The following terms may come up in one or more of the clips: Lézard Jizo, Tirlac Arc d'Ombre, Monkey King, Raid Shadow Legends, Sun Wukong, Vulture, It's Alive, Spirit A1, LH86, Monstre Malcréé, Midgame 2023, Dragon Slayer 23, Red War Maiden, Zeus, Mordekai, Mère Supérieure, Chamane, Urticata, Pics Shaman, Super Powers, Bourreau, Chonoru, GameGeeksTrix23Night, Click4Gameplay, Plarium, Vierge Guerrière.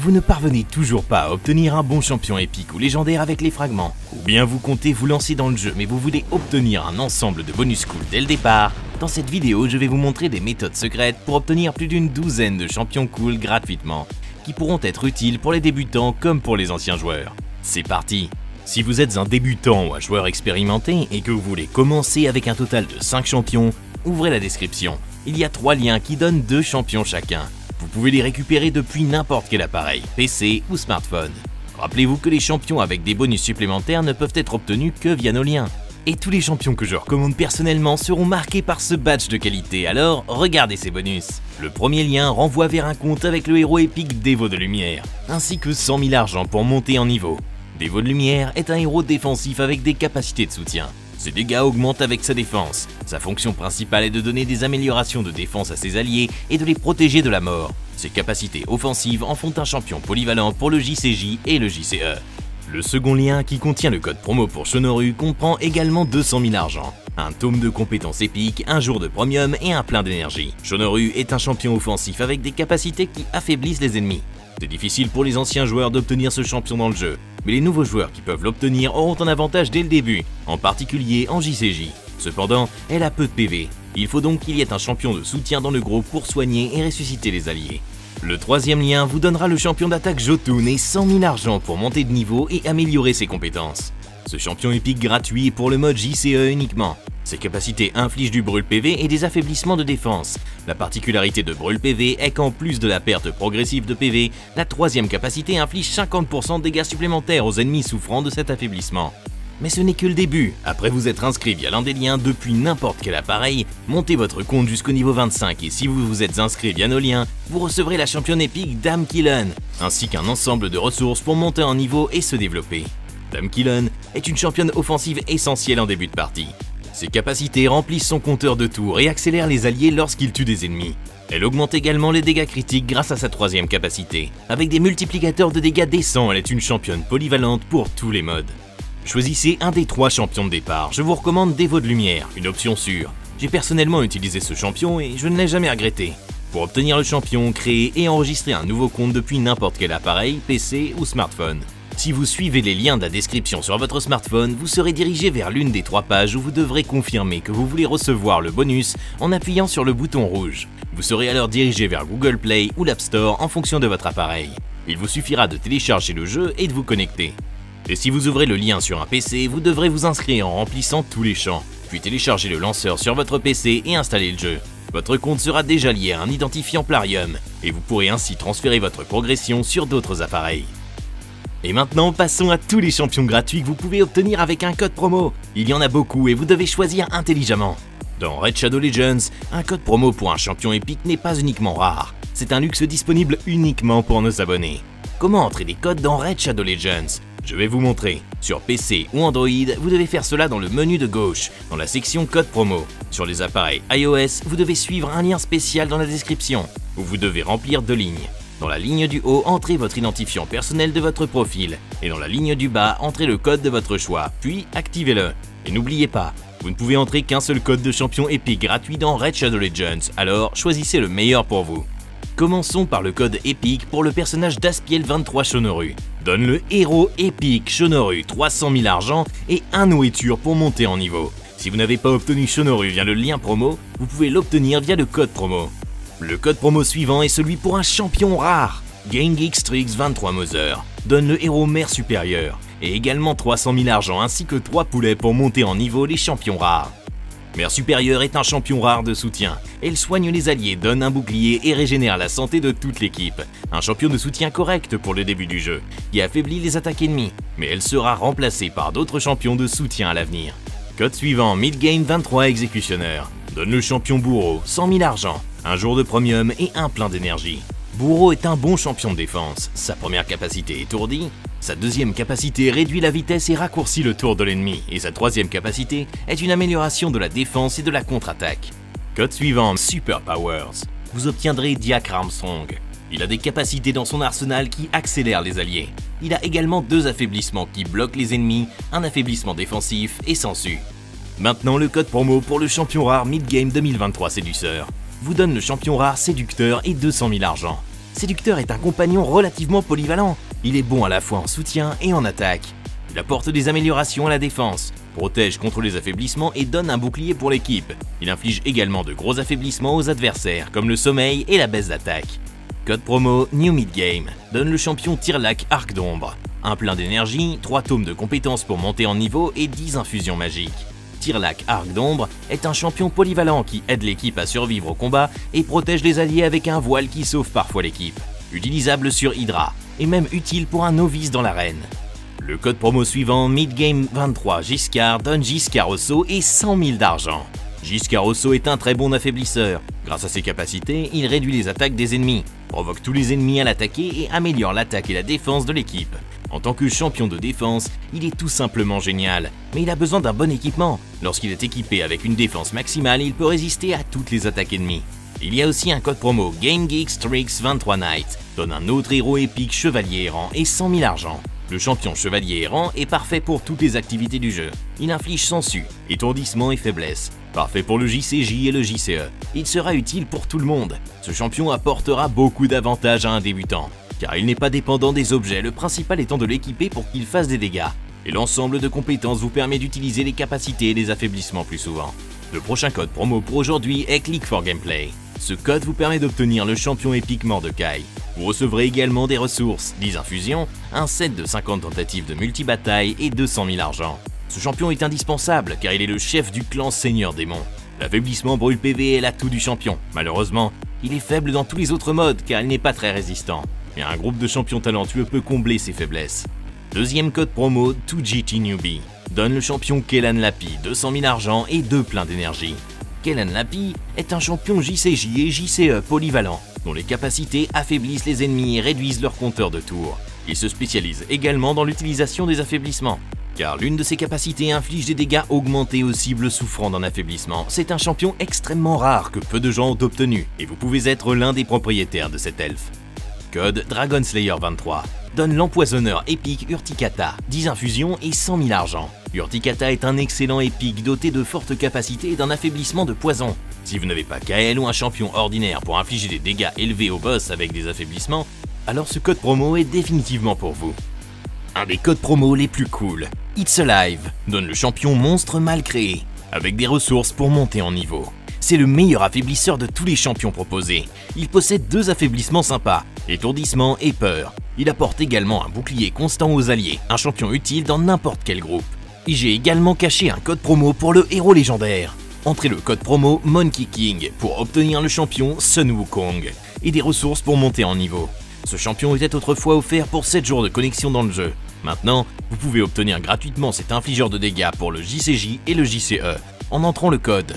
vous ne parvenez toujours pas à obtenir un bon champion épique ou légendaire avec les fragments, ou bien vous comptez vous lancer dans le jeu mais vous voulez obtenir un ensemble de bonus cool dès le départ, dans cette vidéo je vais vous montrer des méthodes secrètes pour obtenir plus d'une douzaine de champions cool gratuitement, qui pourront être utiles pour les débutants comme pour les anciens joueurs. C'est parti! Si vous êtes un débutant ou un joueur expérimenté et que vous voulez commencer avec un total de 5 champions, ouvrez la description, il y a 3 liens qui donnent 2 champions chacun. Vous pouvez les récupérer depuis n'importe quel appareil, PC ou smartphone. Rappelez-vous que les champions avec des bonus supplémentaires ne peuvent être obtenus que via nos liens. Et tous les champions que je recommande personnellement seront marqués par ce badge de qualité, alors regardez ces bonus. Le premier lien renvoie vers un compte avec le héros épique Dévot de Lumière, ainsi que 100 000 argent pour monter en niveau. Dévot de Lumière est un héros défensif avec des capacités de soutien. Ses dégâts augmentent avec sa défense. Sa fonction principale est de donner des améliorations de défense à ses alliés et de les protéger de la mort. Ses capacités offensives en font un champion polyvalent pour le JCJ et le JCE. Le second lien, qui contient le code promo pour Chonoru, comprend également 200 000 argent, un tome de compétences épiques, un jour de premium et un plein d'énergie. Chonoru est un champion offensif avec des capacités qui affaiblissent les ennemis. C'est difficile pour les anciens joueurs d'obtenir ce champion dans le jeu, mais les nouveaux joueurs qui peuvent l'obtenir auront un avantage dès le début, en particulier en JCJ. Cependant, elle a peu de PV, il faut donc qu'il y ait un champion de soutien dans le groupe pour soigner et ressusciter les alliés. Le troisième lien vous donnera le champion d'attaque Jotun et 100 000 argent pour monter de niveau et améliorer ses compétences. Ce champion épique gratuit est pour le mode JCE uniquement. Ses capacités infligent du brûle PV et des affaiblissements de défense. La particularité de brûle PV est qu'en plus de la perte progressive de PV, la troisième capacité inflige 50% de dégâts supplémentaires aux ennemis souffrant de cet affaiblissement. Mais ce n'est que le début. Après vous être inscrit via l'un des liens depuis n'importe quel appareil, montez votre compte jusqu'au niveau 25 et si vous vous êtes inscrit via nos liens, vous recevrez la championne épique Dame Killen, ainsi qu'un ensemble de ressources pour monter en niveau et se développer. Dame Killen est une championne offensive essentielle en début de partie. Ses capacités remplissent son compteur de tours et accélèrent les alliés lorsqu'ils tuent des ennemis. Elle augmente également les dégâts critiques grâce à sa troisième capacité. Avec des multiplicateurs de dégâts décents, elle est une championne polyvalente pour tous les modes. Choisissez un des 3 champions de départ, je vous recommande Dévot de Lumière, une option sûre. J'ai personnellement utilisé ce champion et je ne l'ai jamais regretté. Pour obtenir le champion, créez et enregistrez un nouveau compte depuis n'importe quel appareil, PC ou smartphone. Si vous suivez les liens de la description sur votre smartphone, vous serez dirigé vers l'une des 3 pages où vous devrez confirmer que vous voulez recevoir le bonus en appuyant sur le bouton rouge. Vous serez alors dirigé vers Google Play ou l'App Store en fonction de votre appareil. Il vous suffira de télécharger le jeu et de vous connecter. Et si vous ouvrez le lien sur un PC, vous devrez vous inscrire en remplissant tous les champs, puis télécharger le lanceur sur votre PC et installer le jeu. Votre compte sera déjà lié à un identifiant Plarium, et vous pourrez ainsi transférer votre progression sur d'autres appareils. Et maintenant, passons à tous les champions gratuits que vous pouvez obtenir avec un code promo. Il y en a beaucoup et vous devez choisir intelligemment. Dans Raid Shadow Legends, un code promo pour un champion épique n'est pas uniquement rare, c'est un luxe disponible uniquement pour nos abonnés. Comment entrer des codes dans Raid Shadow Legends ? Je vais vous montrer. Sur PC ou Android, vous devez faire cela dans le menu de gauche, dans la section code promo. Sur les appareils iOS, vous devez suivre un lien spécial dans la description, où vous devez remplir 2 lignes. Dans la ligne du haut, entrez votre identifiant personnel de votre profil, et dans la ligne du bas, entrez le code de votre choix, puis activez-le. Et n'oubliez pas, vous ne pouvez entrer qu'un seul code de champion épique gratuit dans Raid Shadow Legends, alors choisissez le meilleur pour vous. Commençons par le code épique pour le personnage d'Aspiel 23 Chonoru. Donne le héros épique Chonoru 300 000 argent et 1 nourriture pour monter en niveau. Si vous n'avez pas obtenu Chonoru via le lien promo, vous pouvez l'obtenir via le code promo. Le code promo suivant est celui pour un champion rare, GameGeeksTrix23 Mother. Donne le héros Mère Supérieure et également 300 000 argent ainsi que 3 poulets pour monter en niveau les champions rares. Mère Supérieure est un champion rare de soutien. Elle soigne les alliés, donne un bouclier et régénère la santé de toute l'équipe. Un champion de soutien correct pour le début du jeu, qui affaiblit les attaques ennemies, mais elle sera remplacée par d'autres champions de soutien à l'avenir. Code suivant, Midgame 23 Executioner. Donne le champion Bourreau, 100 000 argent, un jour de premium et un plein d'énergie. Bourreau est un bon champion de défense. Sa première capacité étourdie. Sa deuxième capacité réduit la vitesse et raccourcit le tour de l'ennemi, et sa troisième capacité est une amélioration de la défense et de la contre-attaque. Code suivant, Super Powers. Vous obtiendrez Diak Armstrong. Il a des capacités dans son arsenal qui accélèrent les alliés. Il a également 2 affaiblissements qui bloquent les ennemis, un affaiblissement défensif et sensu. Maintenant le code promo pour le champion rare Midgame 2023 Séducteur. Vous donne le champion rare Séducteur et 200 000 argent. Séducteur est un compagnon relativement polyvalent. Il est bon à la fois en soutien et en attaque. Il apporte des améliorations à la défense, protège contre les affaiblissements et donne un bouclier pour l'équipe. Il inflige également de gros affaiblissements aux adversaires, comme le sommeil et la baisse d'attaque. Code promo New Mid Game donne le champion Tirlac Arc d'Ombre. Un plein d'énergie, 3 tomes de compétences pour monter en niveau et 10 infusions magiques. Tirlac Arc d'Ombre est un champion polyvalent qui aide l'équipe à survivre au combat et protège les alliés avec un voile qui sauve parfois l'équipe. Utilisable sur Hydra, et même utile pour un novice dans l'arène. Le code promo suivant, Midgame 23 Giscard, donne Giscaroso et 100 000 d'argent. Giscaroso est un très bon affaiblisseur. Grâce à ses capacités, il réduit les attaques des ennemis, provoque tous les ennemis à l'attaquer et améliore l'attaque et la défense de l'équipe. En tant que champion de défense, il est tout simplement génial, mais il a besoin d'un bon équipement. Lorsqu'il est équipé avec une défense maximale, il peut résister à toutes les attaques ennemies. Il y a aussi un code promo GameGeeksTrix23Night, donne un autre héros épique chevalier errant et 100 000 argent. Le champion chevalier errant est parfait pour toutes les activités du jeu. Il inflige sangsues, étourdissement et faiblesse. Parfait pour le JCJ et le JCE. Il sera utile pour tout le monde. Ce champion apportera beaucoup d'avantages à un débutant, car il n'est pas dépendant des objets, le principal étant de l'équiper pour qu'il fasse des dégâts. Et l'ensemble de compétences vous permet d'utiliser les capacités et les affaiblissements plus souvent. Le prochain code promo pour aujourd'hui est Click4Gameplay. Ce code vous permet d'obtenir le champion épique Mordekai. Vous recevrez également des ressources, 10 infusions, un set de 50 tentatives de multi-bataille et 200 000 argent. Ce champion est indispensable car il est le chef du clan Seigneur Démon. L'affaiblissement brûle PV est l'atout du champion. Malheureusement, il est faible dans tous les autres modes car il n'est pas très résistant. Mais un groupe de champions talentueux peut combler ses faiblesses. Deuxième code promo, 2GT Newbie, donne le champion Kelan Lappi, 200 000 argent et 2 pleins d'énergie. Kelan Lappi est un champion JCJ et JCE polyvalent, dont les capacités affaiblissent les ennemis et réduisent leur compteur de tours. Il se spécialise également dans l'utilisation des affaiblissements, car l'une de ses capacités inflige des dégâts augmentés aux cibles souffrant d'un affaiblissement. C'est un champion extrêmement rare que peu de gens ont obtenu, et vous pouvez être l'un des propriétaires de cet elfe. Code Dragon Slayer 23 donne l'empoisonneur épique Urticata, 10 infusions et 100 000 argent. Urticata est un excellent épique doté de fortes capacités et d'un affaiblissement de poison. Si vous n'avez pas KL ou un champion ordinaire pour infliger des dégâts élevés au boss avec des affaiblissements, alors ce code promo est définitivement pour vous. Un des codes promo les plus cool, It's Alive, donne le champion Monstre Malcréé, avec des ressources pour monter en niveau. C'est le meilleur affaiblisseur de tous les champions proposés. Il possède 2 affaiblissements sympas, étourdissement et peur. Il apporte également un bouclier constant aux alliés, un champion utile dans n'importe quel groupe. Et j'ai également caché un code promo pour le héros légendaire. Entrez le code promo Monkey King pour obtenir le champion Sun Wukong et des ressources pour monter en niveau. Ce champion était autrefois offert pour 7 jours de connexion dans le jeu. Maintenant, vous pouvez obtenir gratuitement cet infligeur de dégâts pour le JCJ et le JCE en entrant le code.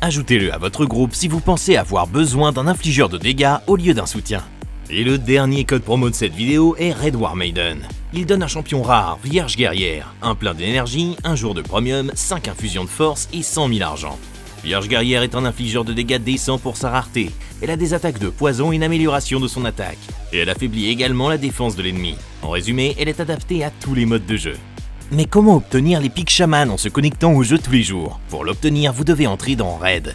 Ajoutez-le à votre groupe si vous pensez avoir besoin d'un infligeur de dégâts au lieu d'un soutien. Et le dernier code promo de cette vidéo est Red War Maiden. Il donne un champion rare, Vierge Guerrière, un plein d'énergie, un jour de premium, 5 infusions de force et 100 000 argent. Vierge Guerrière est un infligeur de dégâts décent pour sa rareté. Elle a des attaques de poison et une amélioration de son attaque. Et elle affaiblit également la défense de l'ennemi. En résumé, elle est adaptée à tous les modes de jeu. Mais comment obtenir les Pics Shaman en se connectant au jeu tous les jours? Pour l'obtenir, vous devez entrer dans Raid,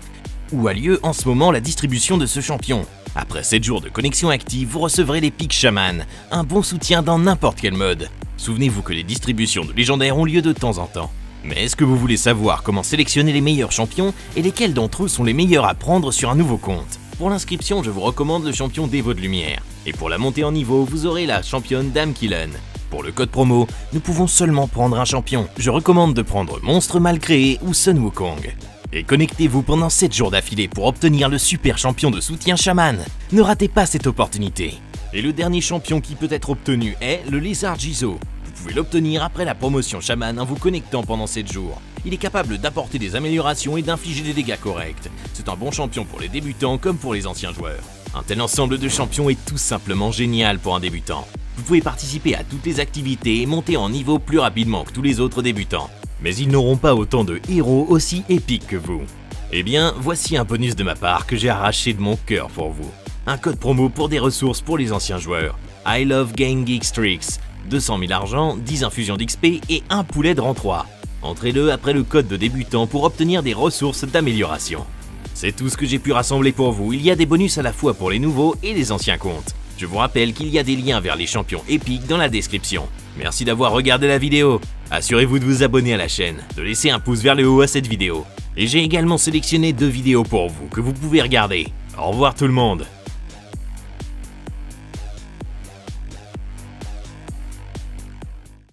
où a lieu en ce moment la distribution de ce champion. Après 7 jours de connexion active, vous recevrez les Pics Shaman, un bon soutien dans n'importe quel mode. Souvenez-vous que les distributions de légendaires ont lieu de temps en temps. Mais est-ce que vous voulez savoir comment sélectionner les meilleurs champions et lesquels d'entre eux sont les meilleurs à prendre sur un nouveau compte? Pour l'inscription, je vous recommande le champion Dévot de Lumière. Et pour la montée en niveau, vous aurez la championne Dame Killen. Pour le code promo, nous pouvons seulement prendre un champion. Je recommande de prendre Monstre Malcréé ou Sun Wukong. Et connectez-vous pendant 7 jours d'affilée pour obtenir le super champion de soutien Chamane. Ne ratez pas cette opportunité. Et le dernier champion qui peut être obtenu est le Lézard Jizo. Vous pouvez l'obtenir après la promotion Chamane en vous connectant pendant 7 jours. Il est capable d'apporter des améliorations et d'infliger des dégâts corrects. C'est un bon champion pour les débutants comme pour les anciens joueurs. Un tel ensemble de champions est tout simplement génial pour un débutant. Vous pouvez participer à toutes les activités et monter en niveau plus rapidement que tous les autres débutants. Mais ils n'auront pas autant de héros aussi épiques que vous. Eh bien, voici un bonus de ma part que j'ai arraché de mon cœur pour vous. Un code promo pour des ressources pour les anciens joueurs. I love GameGeeksTrix, 200 000 argent, 10 infusions d'XP et un poulet de rang 3. Entrez-le après le code de débutant pour obtenir des ressources d'amélioration. C'est tout ce que j'ai pu rassembler pour vous, il y a des bonus à la fois pour les nouveaux et les anciens comptes. Je vous rappelle qu'il y a des liens vers les champions épiques dans la description. Merci d'avoir regardé la vidéo. Assurez-vous de vous abonner à la chaîne, de laisser un pouce vers le haut à cette vidéo. Et j'ai également sélectionné 2 vidéos pour vous que vous pouvez regarder. Au revoir tout le monde.